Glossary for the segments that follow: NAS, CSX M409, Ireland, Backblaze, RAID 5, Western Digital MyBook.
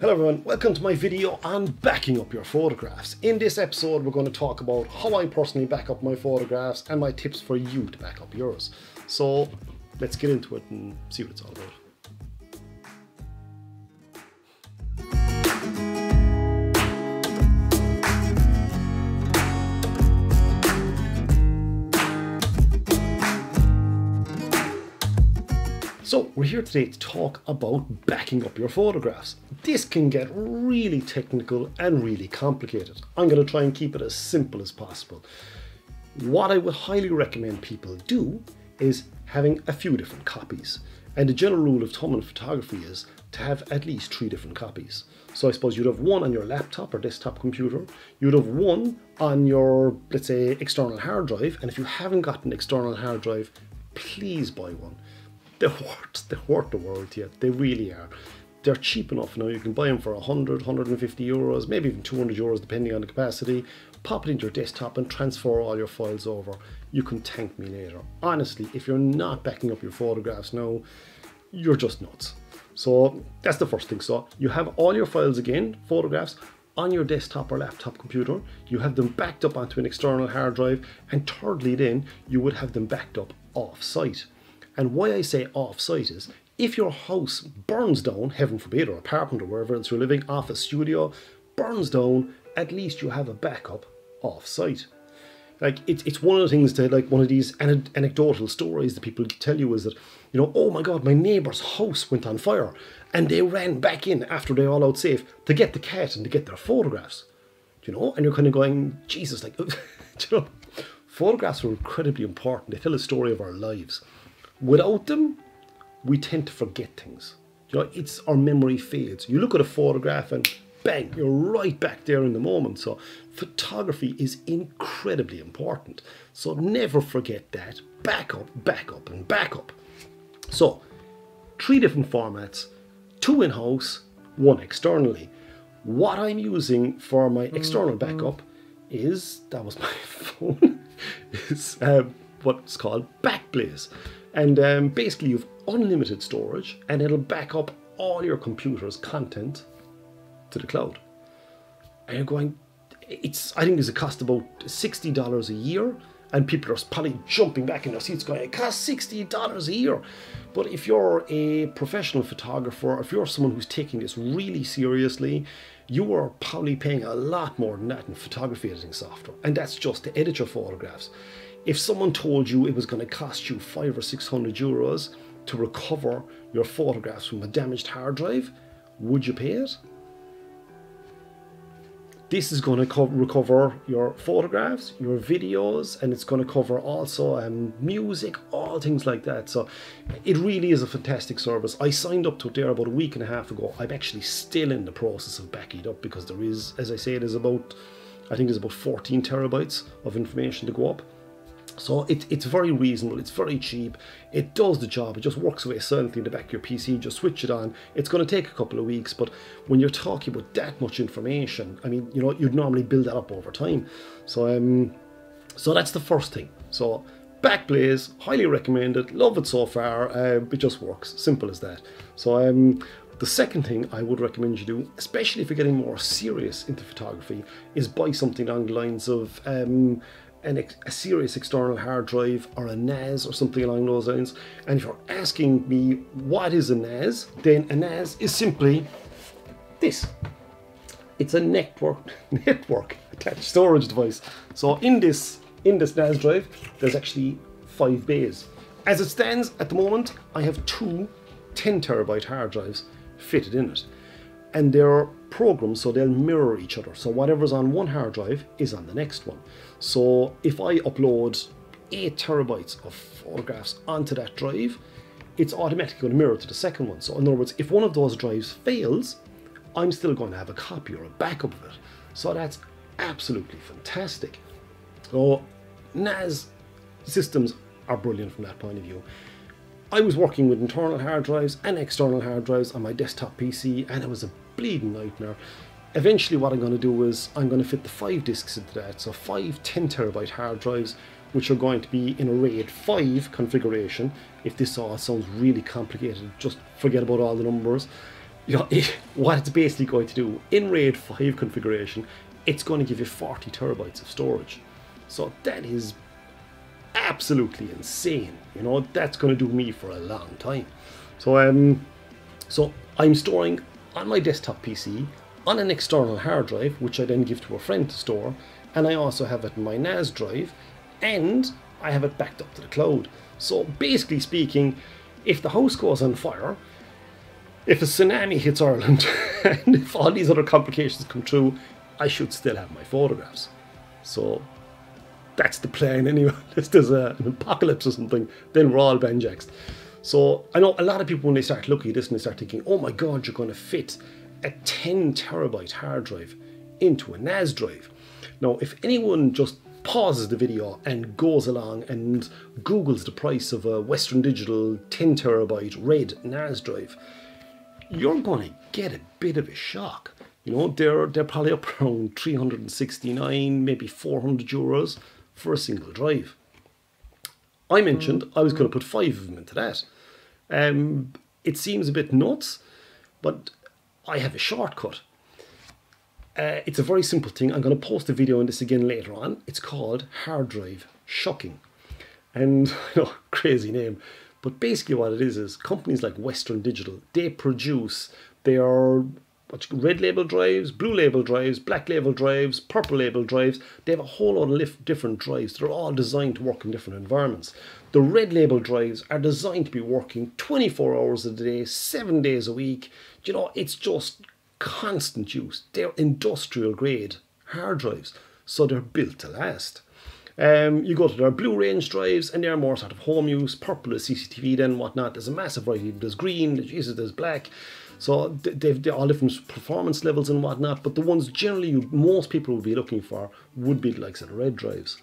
Hello everyone, welcome to my video on backing up your photographs. In this episode we're going to talk about how I personally back up my photographs and my tips for you to back up yours. So let's get into it and see what it's all about. So we're here today to talk about backing up your photographs. This can get really technical and really complicated. I'm going to try and keep it as simple as possible. What I would highly recommend people do is having a few different copies. And the general rule of thumb in photography is to have at least 3 different copies. So I suppose you'd have one on your laptop or desktop computer, you'd have one on your, let's say, external hard drive, and if you haven't got an external hard drive, please buy one. They're worth the world to you. They really are. They're cheap enough now. You can buy them for 100, 150 euros, maybe even 200 euros depending on the capacity. Pop it into your desktop and transfer all your files over. You can thank me later. Honestly, if you're not backing up your photographs now, you're just nuts. So that's the first thing. So you have all your files again, photographs, on your desktop or laptop computer. You have them backed up onto an external hard drive. And thirdly then, you would have them backed up off-site. And why I say off-site is, if your house burns down, heaven forbid, or apartment or wherever else you're living, office, studio, burns down, at least you have a backup off-site. Like, it's one of the things that, like, one of these anecdotal stories that people tell you is that, you know, oh my God, my neighbour's house went on fire and they ran back in after they all out safe to get the cat and to get their photographs, you know? And you're kind of going, Jesus, like, you know, photographs are incredibly important. They tell a story of our lives. Without them, we tend to forget things. You know, it's our memory fades. You look at a photograph and bang, you're right back there in the moment. So photography is incredibly important. So never forget that. Back up, back up, and back up. So 3 different formats, 2 in-house, 1 externally. What I'm using for my external backup is, that was my phone, is what's called Backblaze. And basically you've unlimited storage and it'll back up all your computer's content to the cloud. And you're going, I think it's a cost about $60 a year, and people are probably jumping back in their seats going, it costs $60 a year. But if you're a professional photographer, if you're someone who's taking this really seriously, you are probably paying a lot more than that in photography editing software. And that's just to edit your photographs. If someone told you it was going to cost you 500 or 600 euros to recover your photographs from a damaged hard drive, would you pay it? This is going to recover your photographs, your videos, and it's going to cover also music, all things like that. So it really is a fantastic service. I signed up to it there about a week and a half ago. I'm actually still in the process of backing it up because there is, as I say, I think there's about 14 terabytes of information to go up. So it's very reasonable, it's very cheap, it does the job, it just works away silently in the back of your PC, just switch it on. It's going to take a couple of weeks, but when you're talking about that much information, I mean, you know, you'd normally build that up over time. So so that's the first thing. So Backblaze, highly recommended, love it so far, it just works, simple as that. So the second thing I would recommend you do, especially if you're getting more serious into photography, is buy something along the lines of a serious external hard drive or a NAS or something along those lines. And if you're asking me what is a NAS, then a NAS is simply this. It's a network attached storage device. So in this NAS drive, there's actually 5 bays. As it stands at the moment, I have 2 10 terabyte hard drives fitted in it. And they're programmed so they'll mirror each other. So whatever's on one hard drive is on the next one. So if I upload 8 terabytes of photographs onto that drive, it's automatically going to mirror to the second one. So in other words, if one of those drives fails, I'm still going to have a copy or a backup of it. So that's absolutely fantastic. So NAS systems are brilliant from that point of view. I was working with internal hard drives and external hard drives on my desktop PC, and it was a bleeding nightmare. Eventually what I'm going to do is I'm going to fit the 5 disks into that, so 5 10 terabyte hard drives, which are going to be in a RAID 5 configuration. If this all sounds really complicated, just forget about all the numbers. you know, what it's basically going to do in RAID 5 configuration, it's going to give you 40 terabytes of storage. So that is absolutely insane. You know, that's going to do me for a long time. So I'm storing on my desktop PC on an external hard drive, which I then give to a friend to store, and I also have it in my NAS drive, and I have it backed up to the cloud. So basically speaking, if the house goes on fire, if a tsunami hits Ireland, and if all these other complications come true, I should still have my photographs. So that's the plan anyway. If there's an apocalypse or something, then we're all banjaxed. So I know a lot of people, when they start looking at this and they start thinking, oh my God, you're going to fit a 10 terabyte hard drive into a NAS drive. Now, if anyone just pauses the video and goes along and Googles the price of a Western Digital 10 terabyte RAID NAS drive, you're going to get a bit of a shock. You know, they're probably up around 369, maybe 400 euros for a single drive. I mentioned I was going to put 5 of them into that. It seems a bit nuts, but I have a shortcut. It's a very simple thing. I'm going to post a video on this again later on. It's called Hard Drive Shocking. And, you know, crazy name. But basically what it is companies like Western Digital, they produce their red label drives, blue label drives, black label drives, purple label drives. They have a whole lot of different drives that are all designed to work in different environments. The red label drives are designed to be working 24 hours a day, 7 days a week. You know, it's just constant use. They're industrial grade hard drives, so they're built to last. You go to their blue range drives, and they're more sort of home use. Purple is CCTV then whatnot. There's a massive variety. There's green, there's black. So they've all different performance levels and whatnot, but the ones generally most people would be looking for would be the likes of the red drives.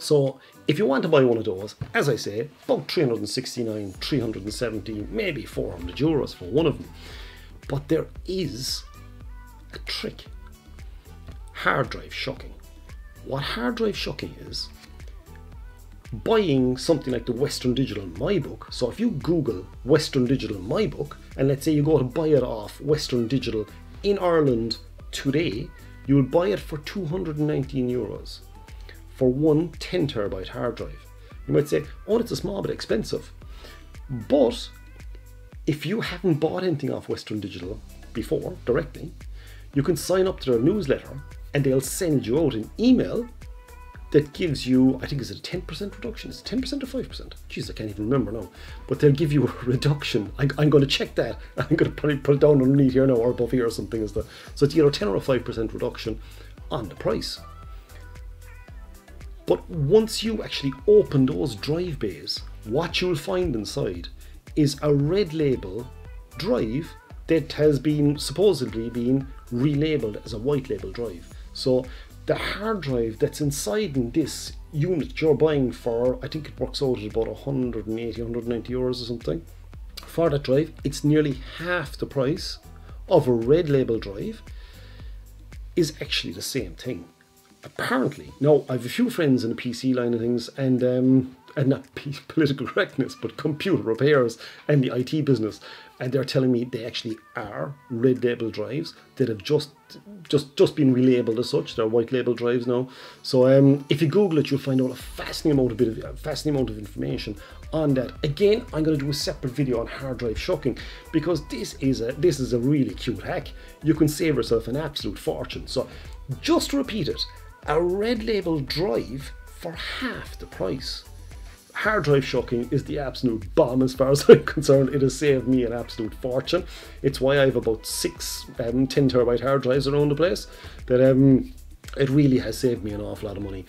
So if you want to buy one of those, as I say, about 369, 370, maybe 400 euros for one of them. But there is a trick. Hard drive shocking. What hard drive shocking is, buying something like the Western Digital MyBook. So if you Google Western Digital MyBook, and let's say you go to buy it off Western Digital in Ireland today, you will buy it for 219 euros for one 10 terabyte hard drive. You might say, oh, it's a small bit expensive. But if you haven't bought anything off Western Digital before directly, you can sign up to their newsletter and they'll send you out an email that gives you, I think it's a 10% reduction. Is it 10% or 5%? Jeez, I can't even remember now. But they'll give you a reduction. I'm going to check that. I'm going to put it down underneath here now, or above here or something. So it's either 10 or a 5% reduction on the price. But once you actually open those drive bays, what you'll find inside is a red label drive that has been supposedly been relabeled as a white label drive. So the hard drive that's inside in this unit you're buying for, I think it works out at about 180, 190 euros or something. For that drive, it's nearly half the price of a red label drive, is actually the same thing. Apparently, now I've a few friends in the PC line of things, and not political correctness, but computer repairs and the IT business, and they're telling me they actually are red label drives that have just been relabeled as such. They're white label drives now. So if you Google it, you'll find out a fascinating amount of information on that. Again, I'm going to do a separate video on hard drive shocking, because this is a really cute hack. You can save yourself an absolute fortune. So just to repeat it, a red label drive for half the price. Hard drive shocking is the absolute bomb as far as I'm concerned. It has saved me an absolute fortune. It's why I have about 6 10 terabyte hard drives around the place. That it really has saved me an awful lot of money.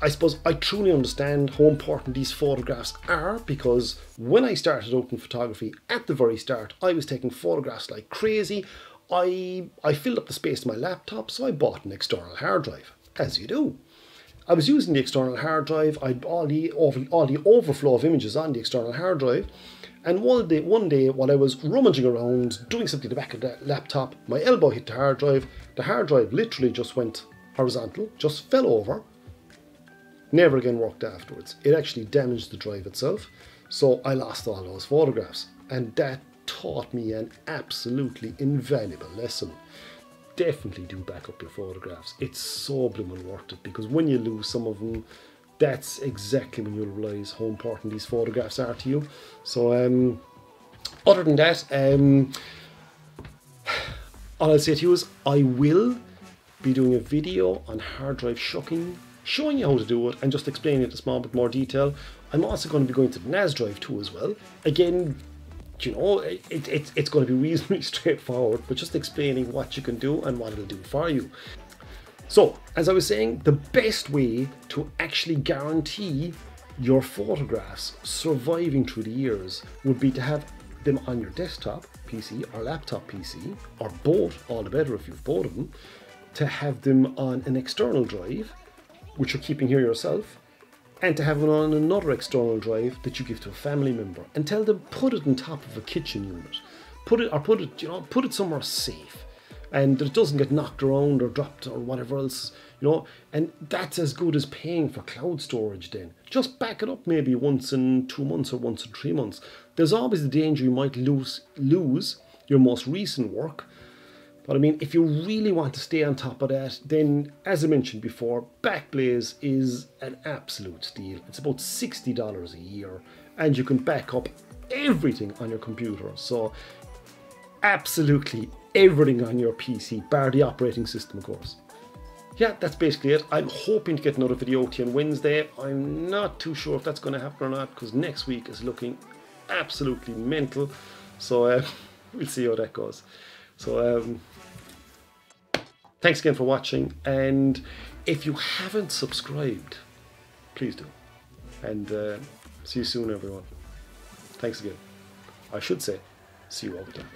I suppose I truly understand how important these photographs are, because when I started out in photography at the very start, I was taking photographs like crazy. I filled up the space in my laptop, so I bought an external hard drive, as you do. I was using the external hard drive. I had all the overflow of images on the external hard drive. And one day while I was rummaging around, doing something at the back of the laptop, my elbow hit the hard drive. The hard drive literally just went horizontal, just fell over. Never again worked afterwards. It actually damaged the drive itself. So I lost all those photographs. And that taught me an absolutely invaluable lesson. Definitely do back up your photographs. It's so blooming worth it, because when you lose some of them, that's exactly when you'll realize how important these photographs are to you. So other than that, all I'll say to you is I will be doing a video on hard drive shucking, showing you how to do it and just explaining it in a small bit more detail. I'm also going to be going to the NAS drive too as well. Again, you know, it's going to be reasonably straightforward, but just explaining what you can do and what it'll do for you. So, as I was saying, the best way to actually guarantee your photographs surviving through the years would be to have them on your desktop PC or laptop PC, or both, all the better if you've bought them, to have them on an external drive, which you're keeping here yourself, and to have it on another external drive that you give to a family member, and tell them put it on top of a kitchen unit, put it somewhere safe, and that it doesn't get knocked around or dropped or whatever else, you know. And that's as good as paying for cloud storage. Then just back it up maybe once in 2 months or once in 3 months. There's always the danger you might lose your most recent work. But I mean, if you really want to stay on top of that, then as I mentioned before, Backblaze is an absolute steal. It's about $60 a year, and you can back up everything on your computer. So absolutely everything on your PC, bar the operating system, of course. Yeah, that's basically it. I'm hoping to get another video out on Wednesday. I'm not too sure if that's going to happen or not, because next week is looking absolutely mental. So we'll see how that goes. So thanks again for watching, and if you haven't subscribed, please do. And see you soon, everyone. Thanks again. I should say, see you all the time.